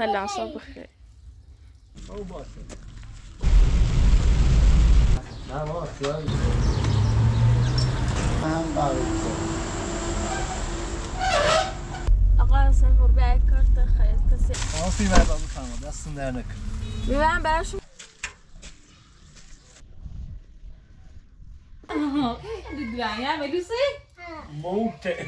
مساء الخير. آقا حسین برای کارت خیلی کسی. آفی بر بابو خانم دستن در نکن. بیایم براشون. دبیرانیا می‌دونی؟ موته.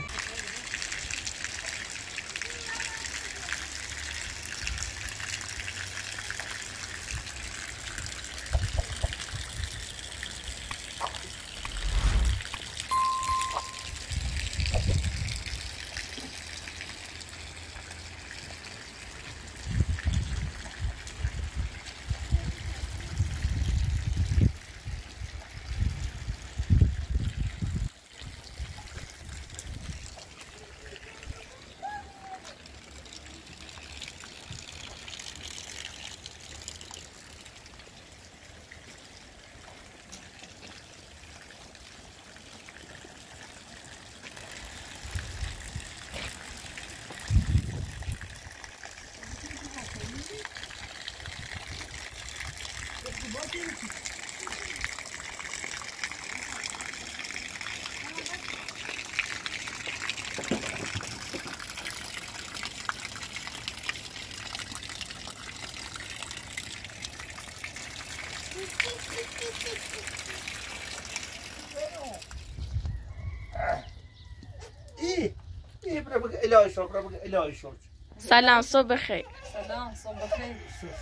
سلام صبح خير. سلام صبح خير.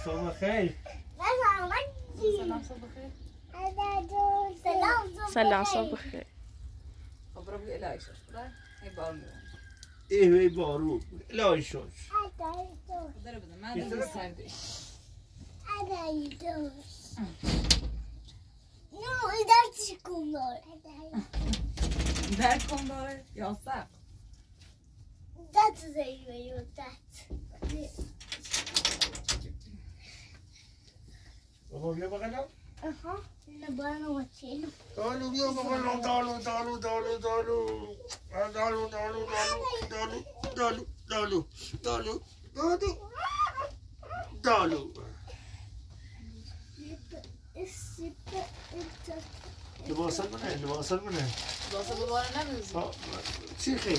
صبح خير. سلام صبح خير. سلام صبح خير. أبرم إلى إيشوش لا يبارو. إيه يبارو إلى إيشوش. ضربنا ما ضربنا سعدي. أنا إيشوش. نو إدارتي كومدور. إدارتي كومدور يا صاح. That's the way you do that. Vamos ver para cá? Aham. Na banana watching. Dalo, viu, dalo, dalo, dalo, dalo, dalo. Dalo, dalo, dalo, dalo, dalo, dalo, dalo, dalo. لباسك منين؟ لباسك منين؟ لباسك بالورا نمز. اه. شيخي.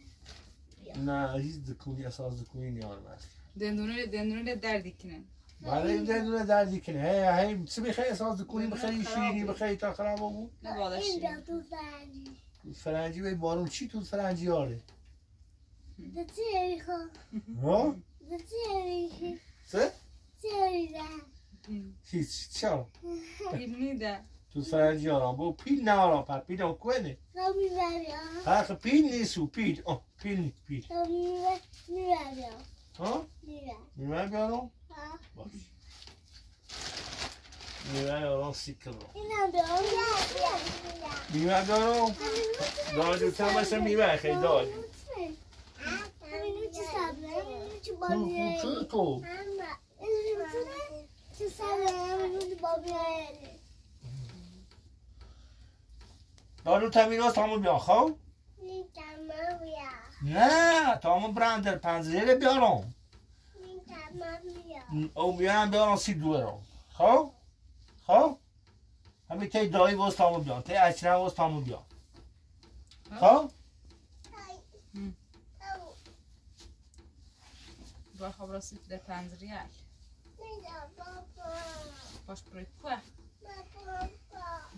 نه هیچ دکونی اساس دکونی نیارماست. دندونه دردی کنن. ولی دندونه دردی کنه. هی چی میخوای اساس دکونی میخوای شیری میخوای تا خراب بگو. نه بالا شیری. فرنجی وی بارون چی تو فرنجی آره. دتی میخو. ها؟ دتی میخو. چه؟ چی میده؟ هیچ چیار. پیل میده. تو فرنجی آره. بو پیل نه آره پر پیل آن کنه. کمی میاد. ها خب پیل نیسو پیل آه. پیل پیل. تو می‌بینی بیارم. ها؟ می‌بینی بیارم؟ ها. باش. می‌بینی آرام سیکل. اینم بیارم. می‌بینی بیارم. دادی تو همه سر می‌بینی خیلی دادی. همینو چی سبزه؟ همینو چی بابیه؟ چی تو؟ همینو چی سبزه؟ همینو چی بابیه؟ دادی تو همینو سامو بیار خو؟ نه تا ما براندر پنزیره بیارم او بیارم بیارم سی دوارم خوب؟ خوب؟ همین تای دایی باز تا ما بیارم تای اچنه باز تا ما بیارم خوب؟ با خبر سی در پنزیره هر باش برای کوه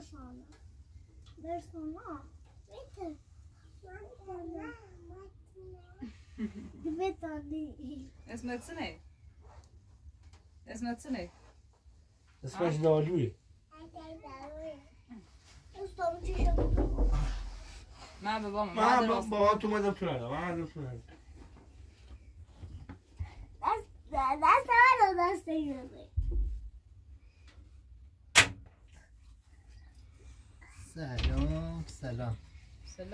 sonra. Bitir. Es mercenario. Das war genau Louis. ما بابا That's not the best thing in me. Salam.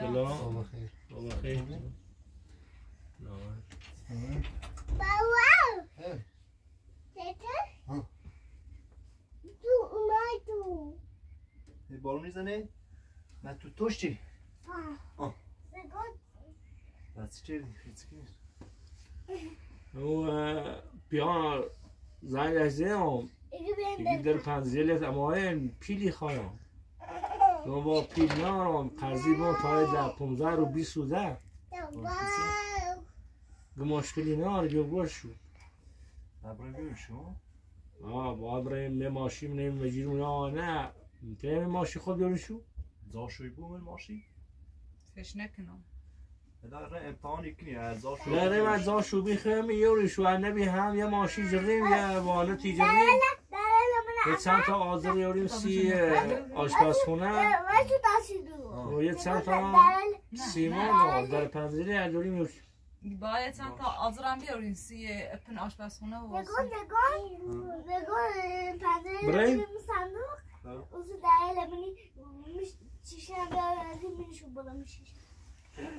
All the way. No. Baba. Hey. Teta. Huh. Tu. The ball is in it. But you touched it. Oh. That's good. It's good. پیان زنگ هستم دیگه در پنزیلت اما این پیلی خواهم دو با پیل نارم قرضی با تای در 15 و 20 و 10 گه مشکلی نار گه باش شد نبرای بیشو؟ باید برایم نه ماشیم نه مجیرون نه تایم ماشی خود بیارشو؟ زاشوی بوم ماشی؟ فش نکنم داره امتحانی کنی از آشوبی داره از آشوبی خیلی یوریشو نبی هم یه ماشی جریم یه بالا تیجریم یه چند تا آذر یوریم سی آشپزخونه و یه چند تا سیمان در پنزیری اجوریم یوری باید چند تا آذر هم بیاریم سی اپن آشپزخونه و بگون پنزیری یوریم صندوق اوزو داره لبنی شیشه هم بیاریم بینشو بلم شیشه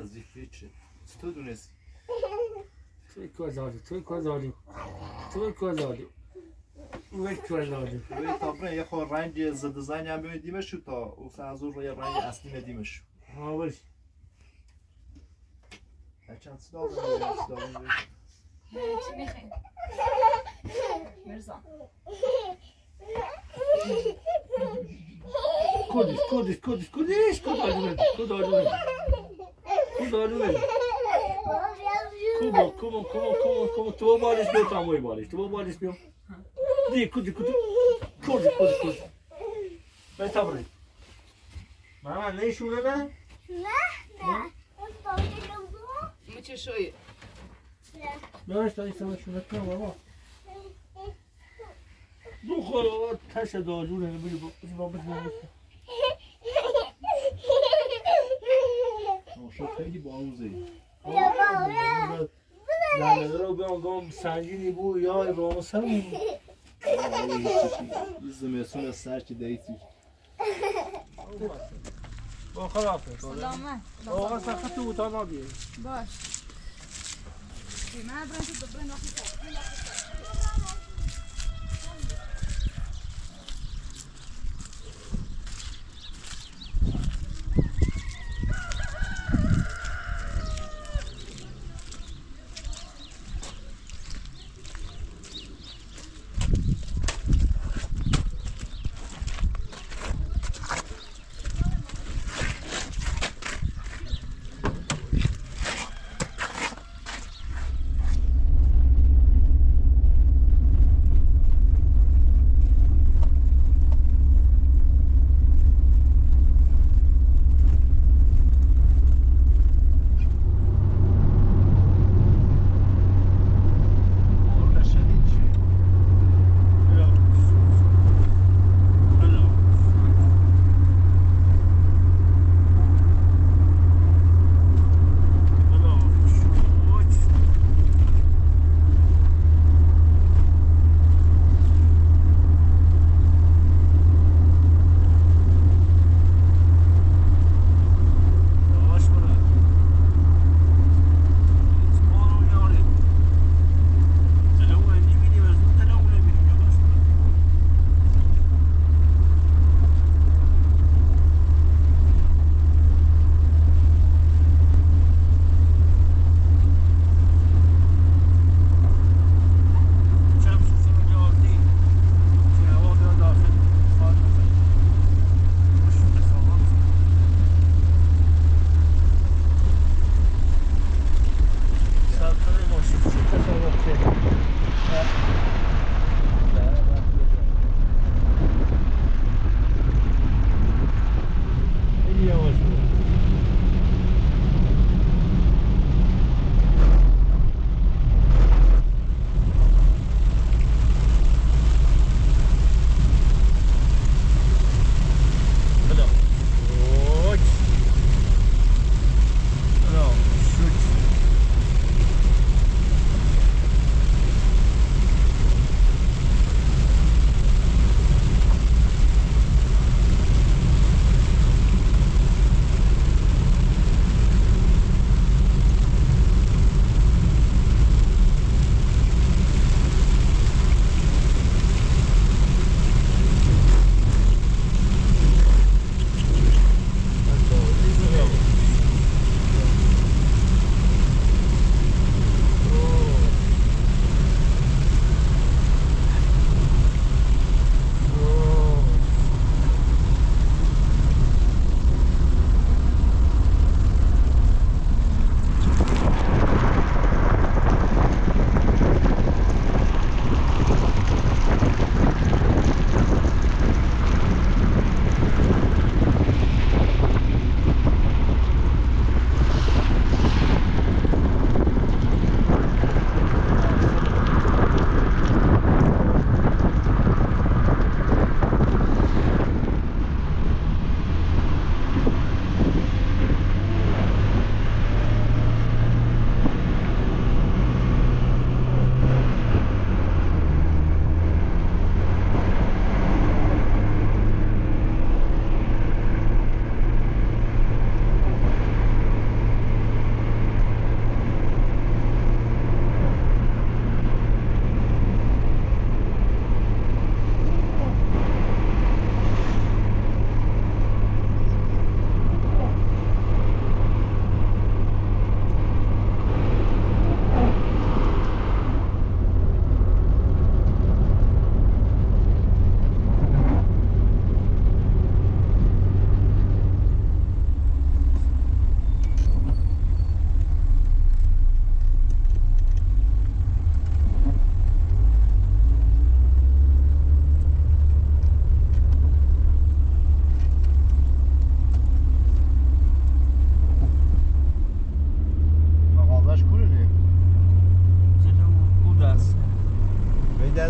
از دیفیچه تو دونستی توی کازالی وی تابره یه خور رنگ زده زنی هم بیوی دیمشو تا افته از اون رو یه رنگ اصلی ندیمشو ها بری هرچند سلاغ دارم چی میخوایی؟ مرزا کودش Como tu babalis meu tamanho babalis tu babalis meu de cude vai estar bem mamãe nem chora não muito cheio não está isso não chora não mamãe do coro tá cheio de olho né meu خیلی بانوزه نمیده رو بگم سنگینی بو یا راموس هم این زمستون از سر که دیتی با خرافه سلامه آقا سخت تو بوتا نابیه باش من برن تو برن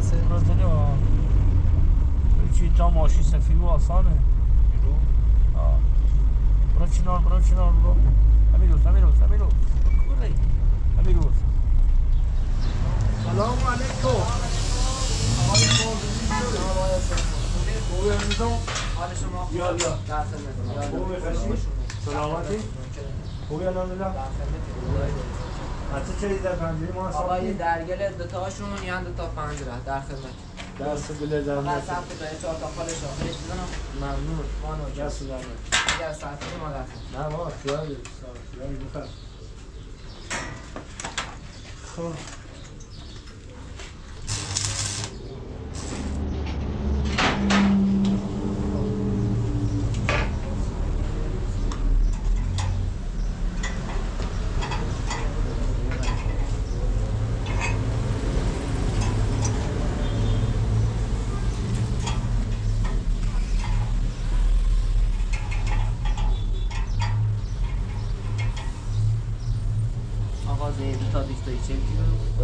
کسی باز داری آه چی دام آشی سفیو آسانه میرو آه برو چینار برو امیروز بله امیروز سلام علیکم خوبی همیزم حال شما یا درسته میکنم خوبی خشی سلامتی خوبی الحمدلله حتی چه در پنجره ما هستم آقای درگل دوتاشون یا دوتا پنجره در خدمت دست بله زمین آقا سمت دایی چهار تا خالش آخرش بزنم ممنون مانو دست درمه اگر ساعتی ما دست نه ما شوار دید شوار بخش خب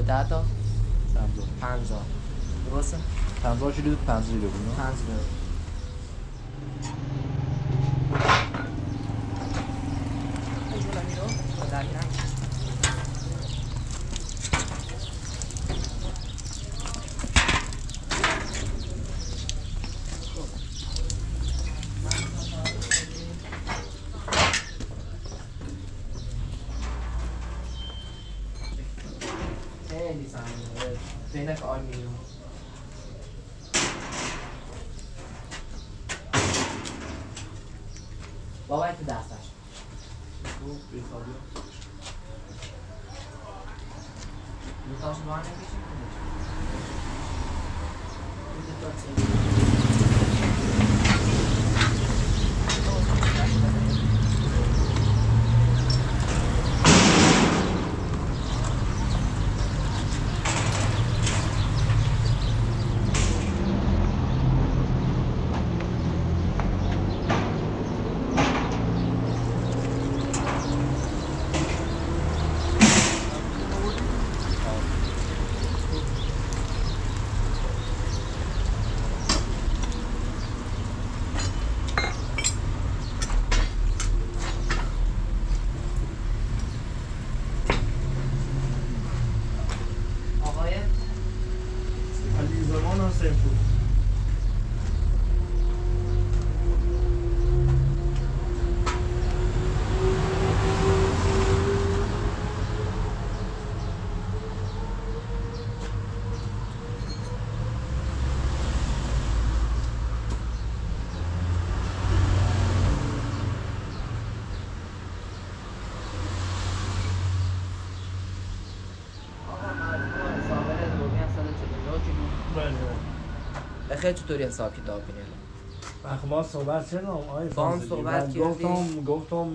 دادا 50 درسته 50 کیلو 50 کیلو 50 خیلی چطوری حساب کتاب بینید؟ ما صحبت شدم گفتم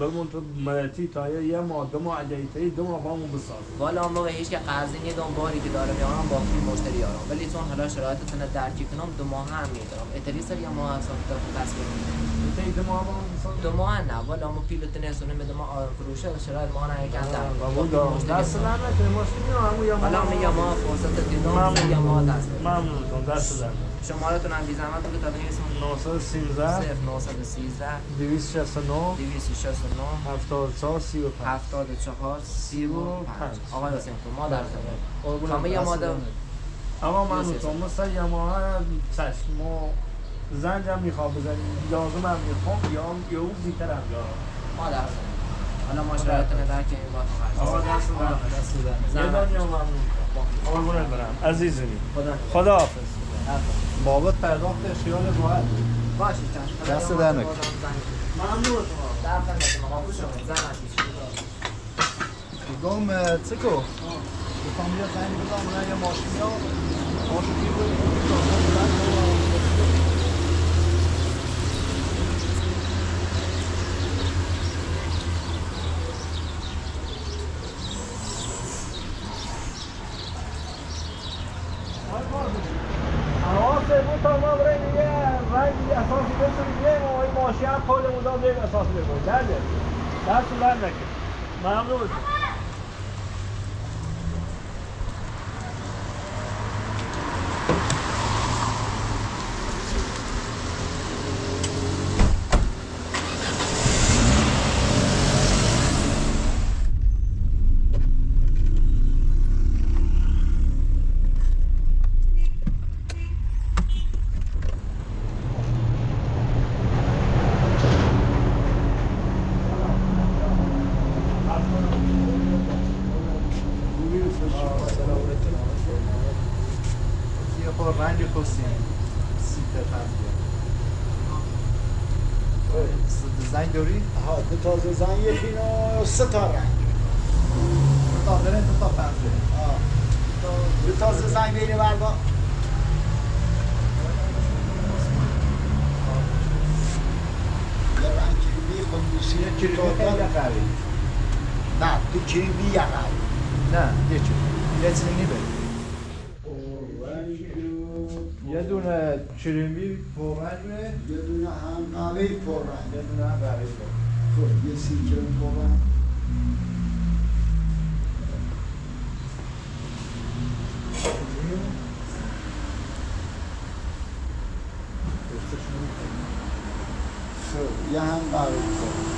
بمون تو ملتی تا یه ماه دو ماه عدیتایی دو ماه بامون بساز والا اون موقع هیچ که قرضی نید اون باری که دارم یارم باقی مشتری آرام ولی چون حالا شرایطتون درکی کنم دو ماه هم میدارم اتری سر یه ماه حساب کتاب بس بگیرم اتری دو ماه بامون بساز؟ دو ماه نه والا اون پیلوت نسونم به دو ماه آرام فروشه شرایط ماه نه کندم دست درمه دست شمارتون هم بی زحمت بگو تا بنویسم 913 269 74 35 آقای حسین تو ما در خدمت کامه یماده اما من تو مثل یماها چشم ما زنج هم میخواب بزنیم یازم هم میخواب یا او زیتر هم ما در خدمت حالا ما شرایطتونه در که این باید آقا دست بودن یه دنیا ممنون قربونت برم عزیزونی خدا حافظ بابت پرداخت خیال راحت باشه چشم دست در نکن ممنون در خدمت شما خوش اومدید زحمت کشیدید بگم چه کو گفتم بیا زنگ بزنم اون یه ماشینا ماشینی بود ممنون coragem consciente. زنگ داری؟ ها دو تا زنگ یکینا سه تا رنگ دو تا داره دو تا پنجه دو تا زنگ بینه بردا یه رنگ کریمی خودوسی کریمی خیلی قوی نه تو کریمی یه قوی نه یه چون یه چنینی بریم یه دونه کریمی پررنگه یه دونه هم قهوه‌ای پررنگ یه دونه هم قهوه‌ای پررنگ خب یه سی کرم پررنگ خب یه هم قهوه‌ای پررنگ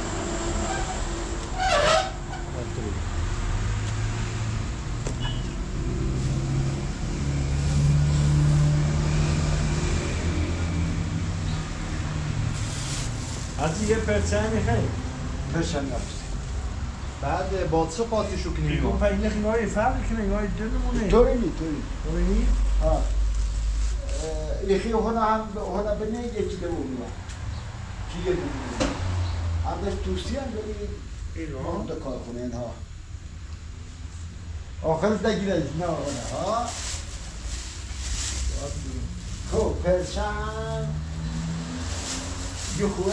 از یه پرچه میخواییم؟ پرچه نفسیم بعد با چه قاطیشو کنیم؟ بیگون و این خیلی فرق کنیم این های دلمونه دورینی؟ ها ایخی هونه بینه یکی دمونه کیه دمونه هم داشت توسی هم داری ایران دکار کنه اینها آخرت نگیره نه ها خب پرچه یه خوبه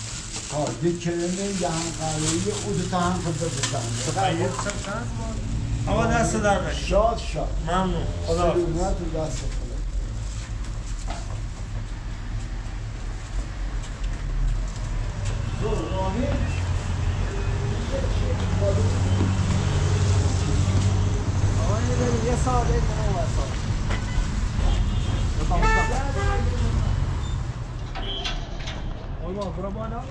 یک کرمه یه هم قراره او دوتا هم خدا بزنده خیلی چند بود؟ اما دست در نشید شاد ممنون خدا حافظ سلامت و دست خدا دو راهی آقای بریم یه ساده کنم و ساده آقای ما برا بالا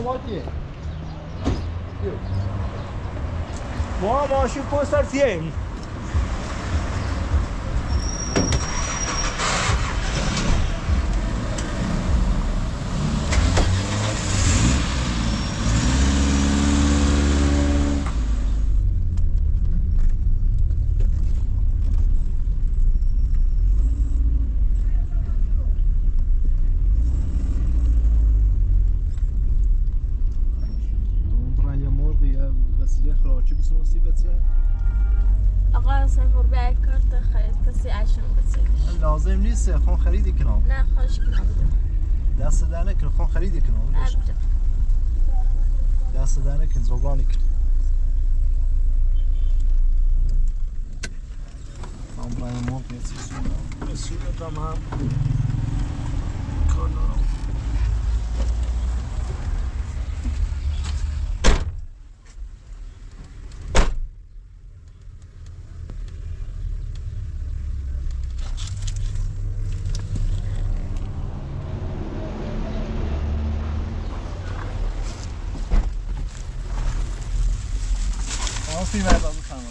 Mama, she posts her thing. لازم نیست خون خریدی کنم نه خواهش کنم دست در نکن خون خریدی کنم دست در نکن زبانی کن من برای ما پیسی سونم سونتم هم کار دارم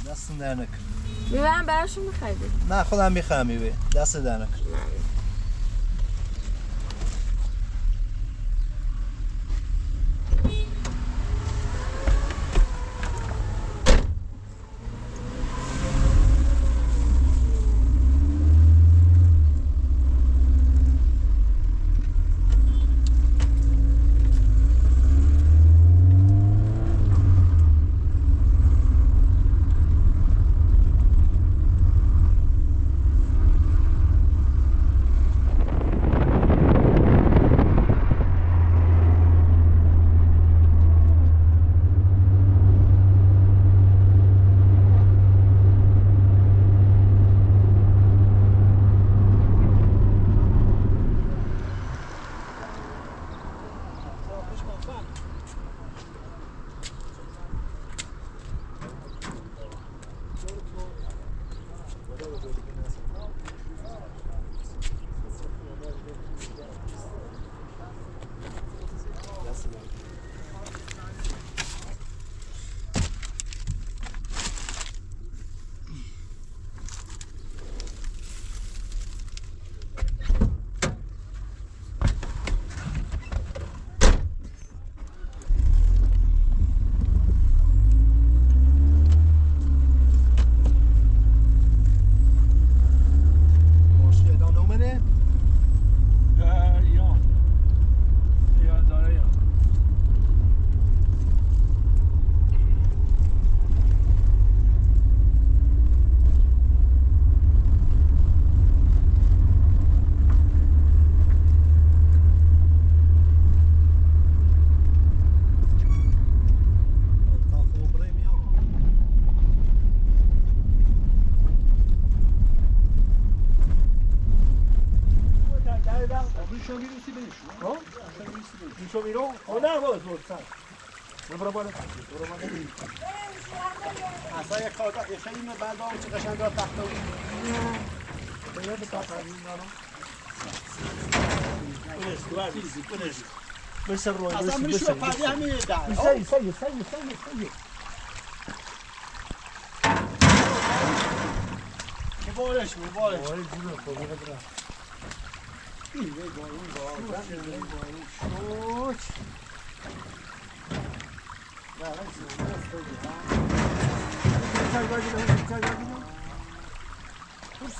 دست در نکن میوه هم براشون میخوایدی؟ نه خودم میخوام میوه دست در نکن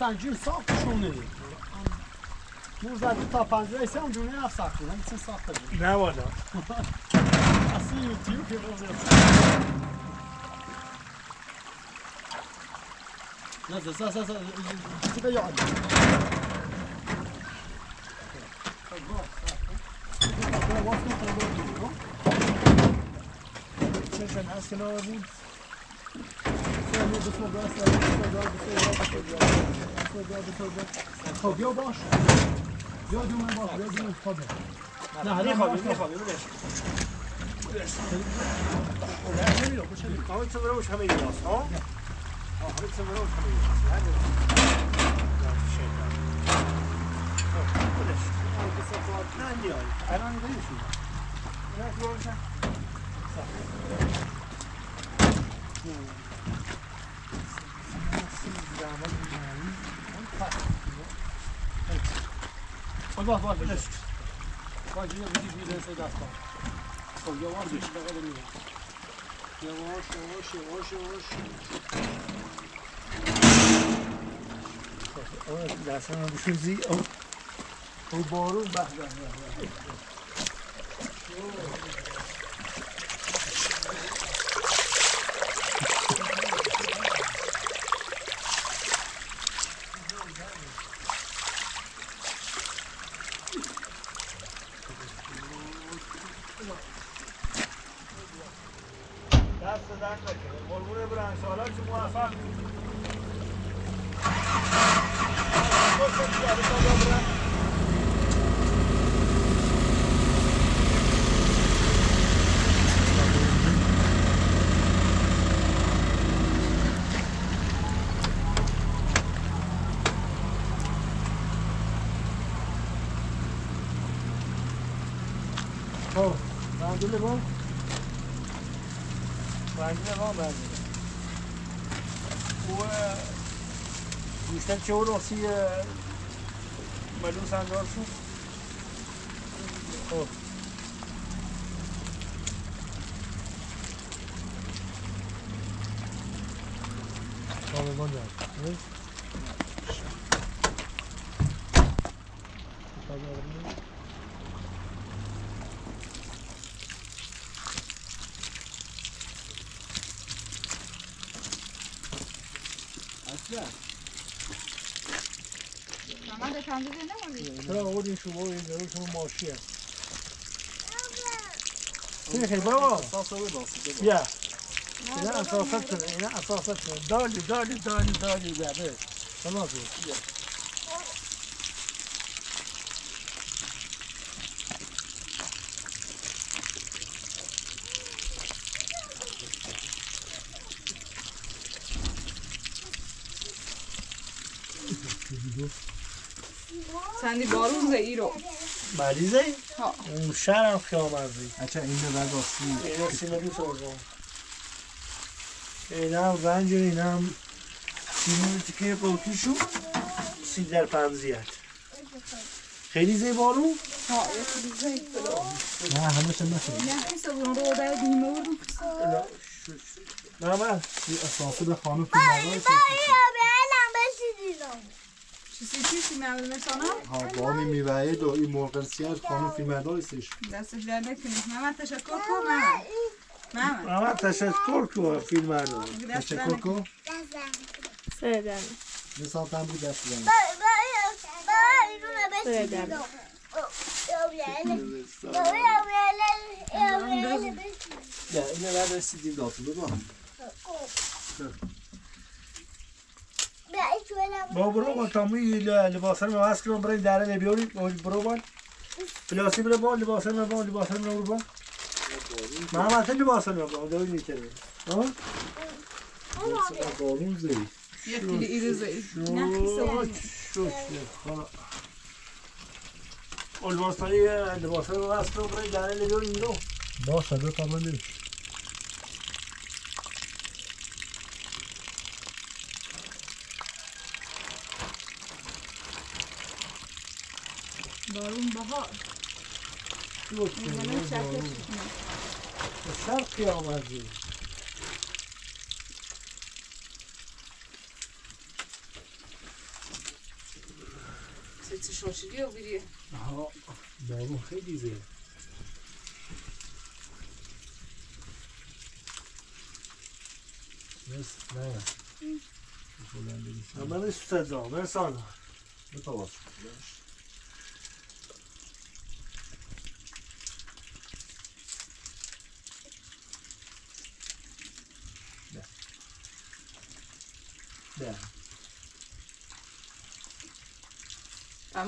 Sancıyı sağ kuşun dedi. Buradaki tapancaysa onu cümleye yapsak dedim. Sen sağ dedin. Ne var ya? Asıl yutuyor ki bunu yapsak. Nasıl? Sağ. Sıkı yok. Çeşen askına var değil. خب یا باش یا دومه باش یا دومه خواده نه نخوابی بودش نمیدون آقای تبروش همه این راست ها آقای تبروش همه این راست همه این راست نه نیایی الان نیایی شما Bak bak bak. Bak yine bir şey gaz var. O yavaş bir şey geliyor. Yavaş. O dersen düşürzi o. O boru bak. Sen çoğun olsun ya, malum sen olsun. Oh. Tamam ben de. Ne? شما این دارو شما ماشی هست خیلی خیلی بابا بیا این اصافت شده این اصافت شده دالی بیا بیا تمام شد بیا سندی بارون زهی رو مریضه ای؟ ها اون شرم خیامرزی اچه این به بعد آسیم این آسیم رو سازم این هم زنجر این هم سیمون تیکه پاوتیشو سی در پنزیت خیلی زهی بارون؟ ها یه خیلی زهی نه همه چند نشد نه این سبون رو در دیمه رو نه من اصافه به خانم تو مردای چیزی می‌آوریم سانا؟ ها بامی می‌آیه دو این مرغسیار خانم فیلمدارستش. دستش در نکنیم. مامان تشکر کو مامان. مامان تشکر کو فیلمدار. تشکر کو. سردم. نسبت هم بی دستیم. سردم. نه اینه وارد سیدی داشت بودم. با برو با تامی لباسان ما واسه کردم برای داره لبیاری برو با پلاسی برو با لباسان ما برو با ما واسه لباسان ما برو دوی نیکرده آه بارون زی یه کلی ایرزی شوش لباسانی لباسان ما واسه کردم برای داره لبیاری برو باشه دو تامان دیگه بارون بهار میزنه شرقی آمدی سیچه شاشیلی ها بیریه ها بارون خیلی زیاده نه من این سوزده ها برسانه بطور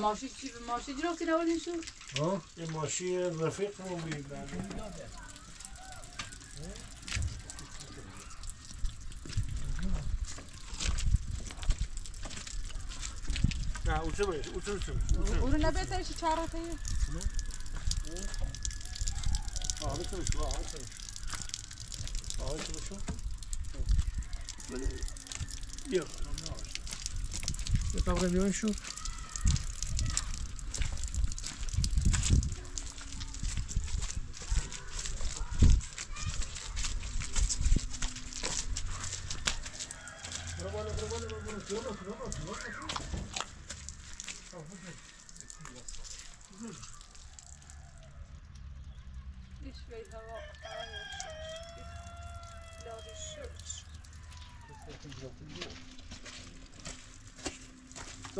ماشی چی ماشی درختی نوردین شو؟ آه این ماشی رفیق ما بیاد. نه اوتو. اون نباید ایشی چهار تایی. Ağabey çalışıyor, ağabey çalışıyor. Ağabey çalışıyor. Böyle yok. Я там ремень еще.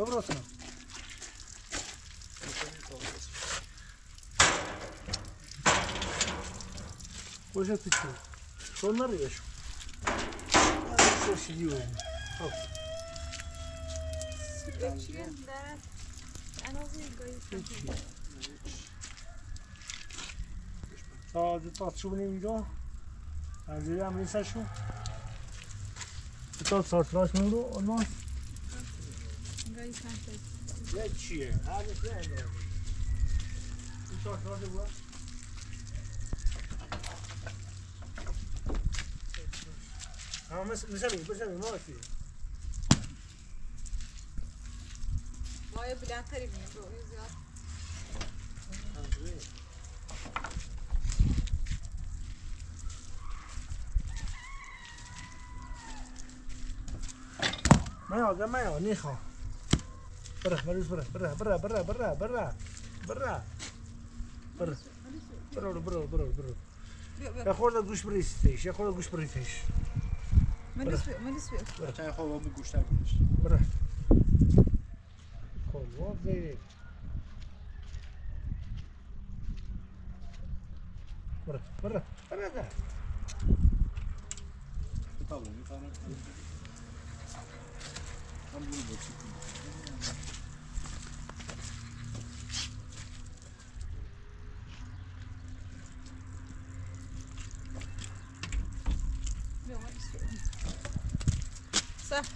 Доброго сына. Боже ты что? Что нарежу? Что сидел? Та детат шумним идёт. А где мы сашу? Детат сортлаш мунду, он нас. Let's cheer. Have a friend. You talk about it well. I'm going to send you. Why are you blathering me? I'm great. No, the mail, Nico. برا برا برا برا برا برا برا برا برا برا برا برا برا برا يا خورده گوش بریستش يا خورده گوش بریستش من نسوي تا خورده بگوش تاگوش برا خورده برا برا برا ده طاوله میفاره هم بول بچی Давай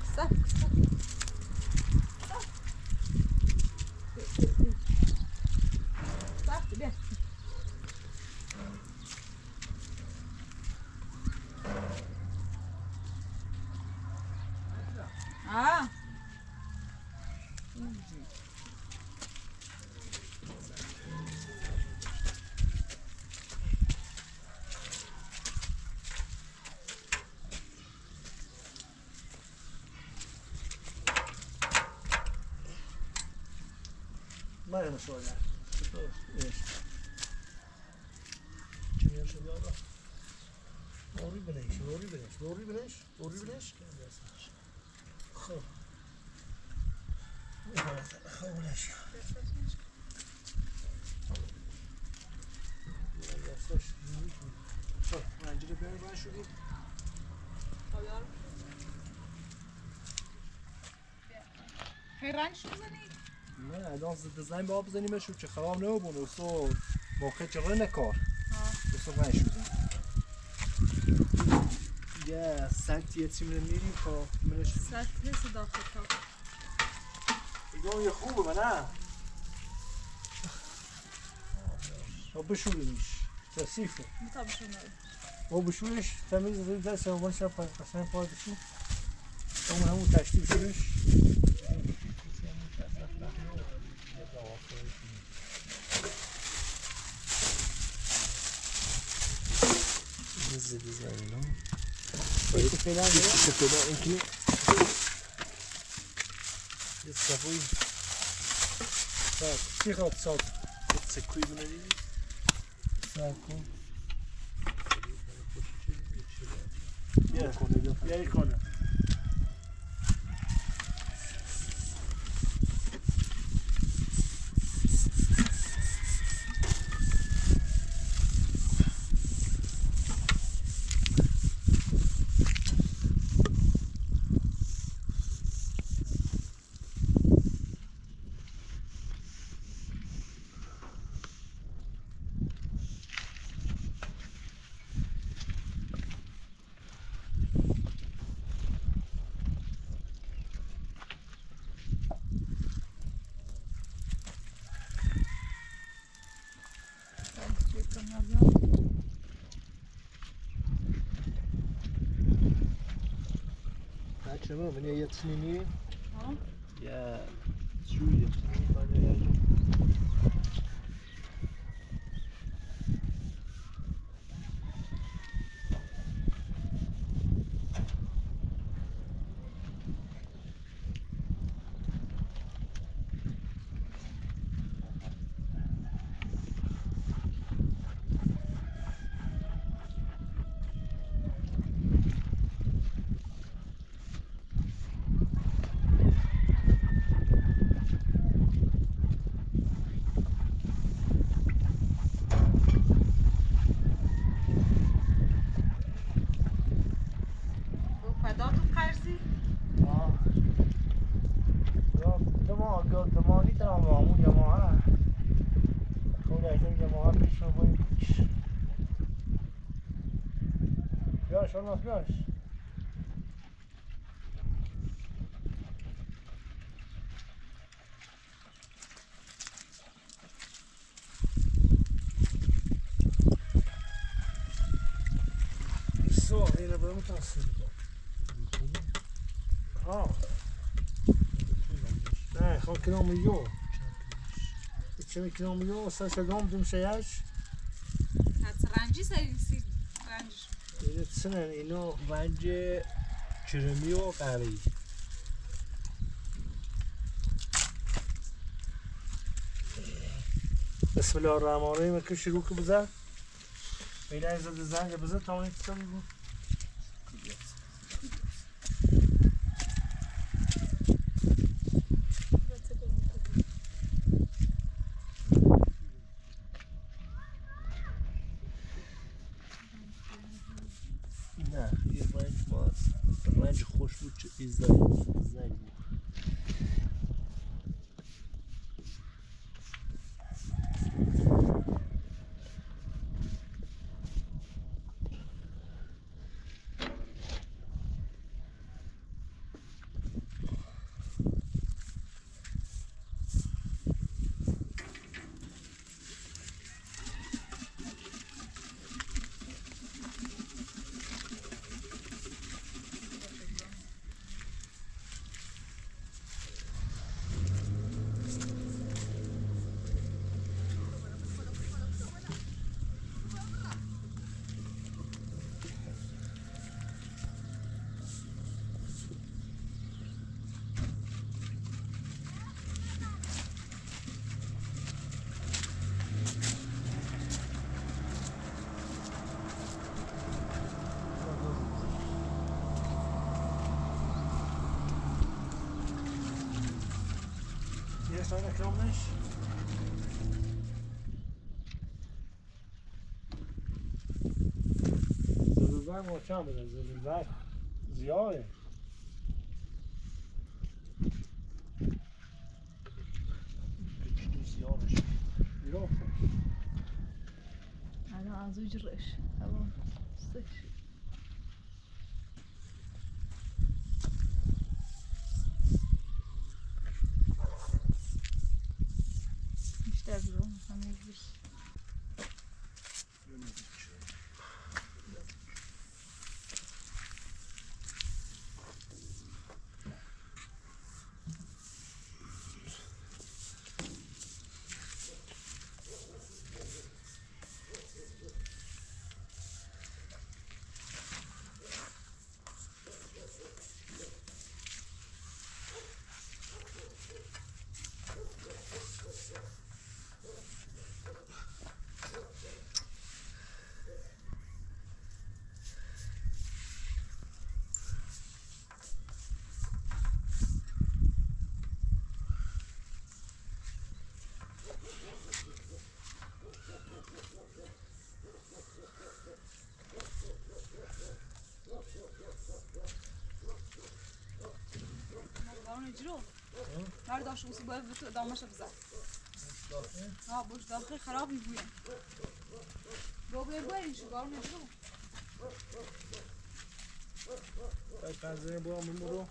на сегодня. Что есть? Чем я шел дома? Ори бенеш. Хо. Хо бенеш. Я слышу. Что? Надо тебе перебрать сюда. Поверь. Хей раньше звонить. نه دانس دزنیم با آب زنیم میشو چه خراب نبود و سو موقع چرا نکار و سو غنش شدیم یه سنتیه چیم نمیریم که منش سنتیه صدا خطا بگم یه خوبه نه بشوریش تصیفه با بشوریش تمیز روی درسه و باشه پسیم پایدشون اما همون تشتیب شدش This is the design, no? It's a good one. Czemu mnie jedz nimi? Ja czuję, panie Jadziu. Vamos nós. Isso, ainda vamos estar assim. Ah. É, só que não melhor. Deixa-me que não melhor, só chegamos de mexeias. Tá range, sei, range. سنن اینو ونج چرمی و قری بسم الله الرحمن الرحیم که شروع که بزن بیلن زده زنگ بزن تا اونی کتا میگو Zijn er krammes? Ze doen daar wat samen, ze doen daar ziaien. Ik doe ziaien. Ja. Hij nou aanzoekers, hij wil seks. نجرو نرد آشوب سبب تو دامش بزن. آها باش داخل خراب می‌بینم. دوباره باید شوگار نجرو. کازی بام می‌مرو.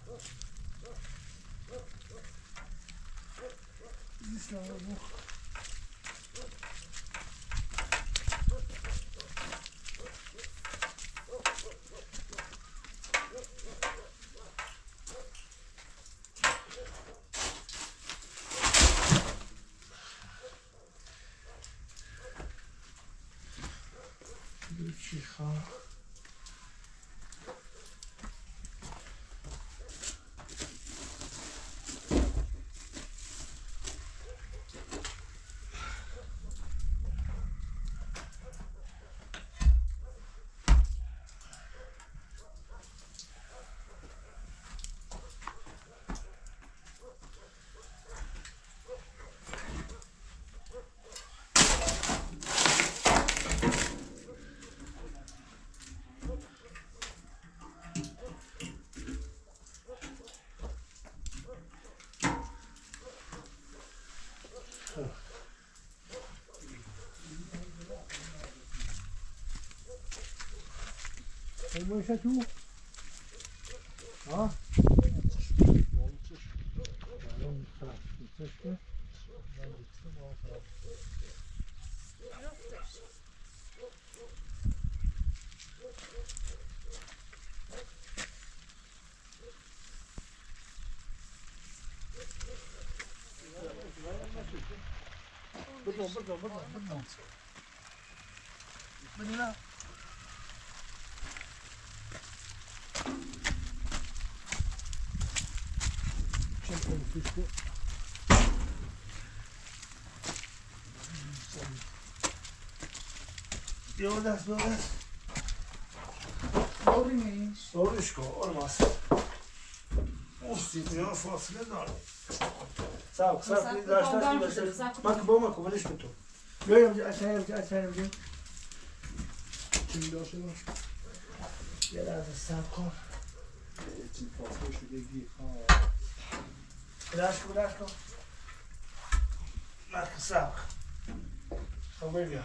دیشب. cicho. Pojmujesz się tu? A? Będą. Yoldaş. Doğru neymiş? Doğru işko, olmaz. Usti, ja fasile dar. Sağ, sağ, bir daşlar gibi. Bak, bomba kovalış kutu. Görüyorum, açayım. Şimdi dostu. Gel az sağ kon. Çin fasile şu degi. Bırak. Bak sağ. Tamam ya.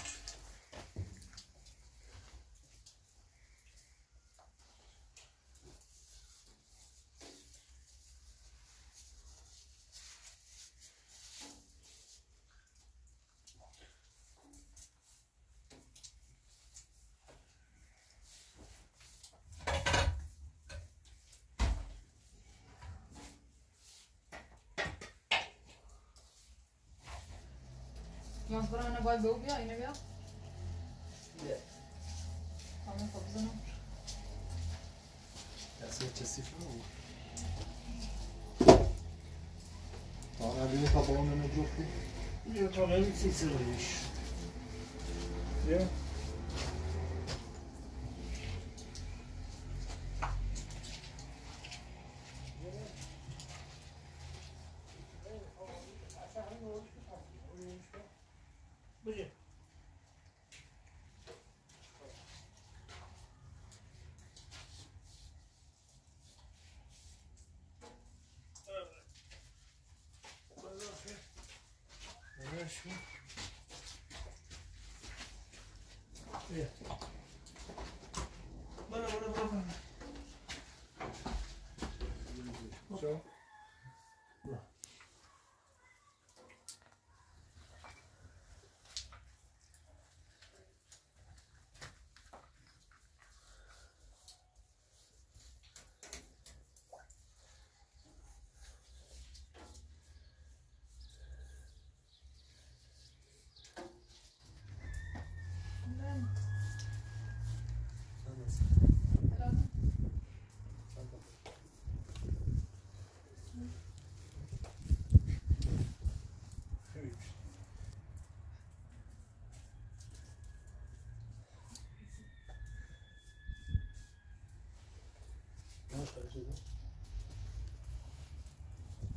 Mas para mim agora deu via, ainda via? Sim. Vamos fazer não? Essa é a cifra ou? Tá na linha para bola no grupo. Eu tô vendo se isso é isso. Viu?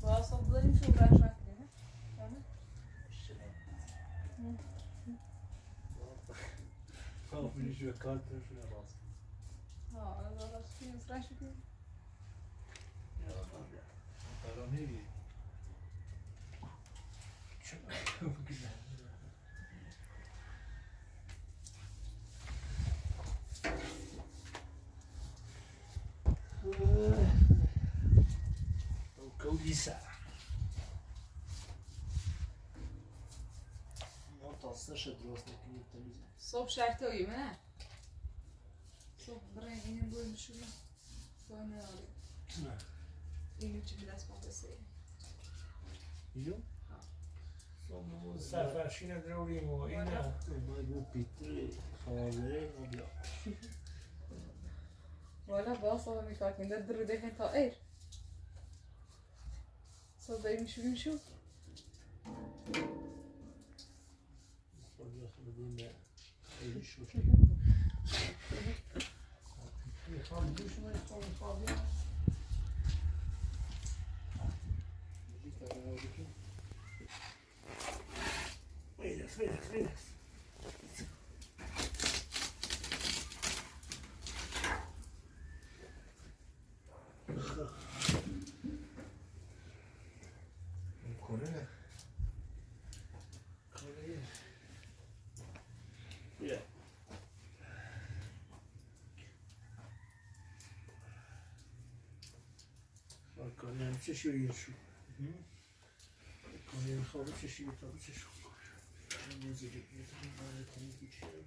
Well, so blame you back there. Well, finish your card there for the last. Oh, that's fine. Fresh again. Yeah, I don't need it. Odisa. Mota също дрозна книгата. Соп шартел име. Соп време не будем шуми. Той не ори. Или че ми да спомня се. Идем? Сафа ще не дръвимо. Ина. Май го питали. Хале, обля. Вона баса ми как ми да дръдехен то ер. So they can shoot and shoot. Wait a minute. چشی یشو کاری خواب چشی تا چشو موزیک میتونم برات بگیرم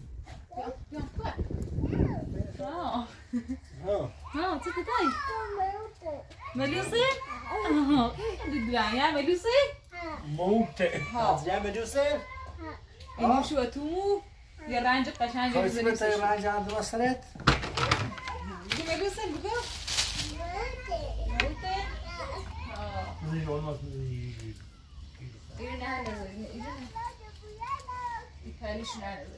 Não, você que tá aí? Melusi? Monte. Já melusi? E شو اتومو؟ يا رانجة قشانجة بزنيسي. كيف تبي رانجة عند وصلت؟ ملوسي بقول؟ موتي. زين والله زين. إيرنا على زين. إيرنا. إيرنا.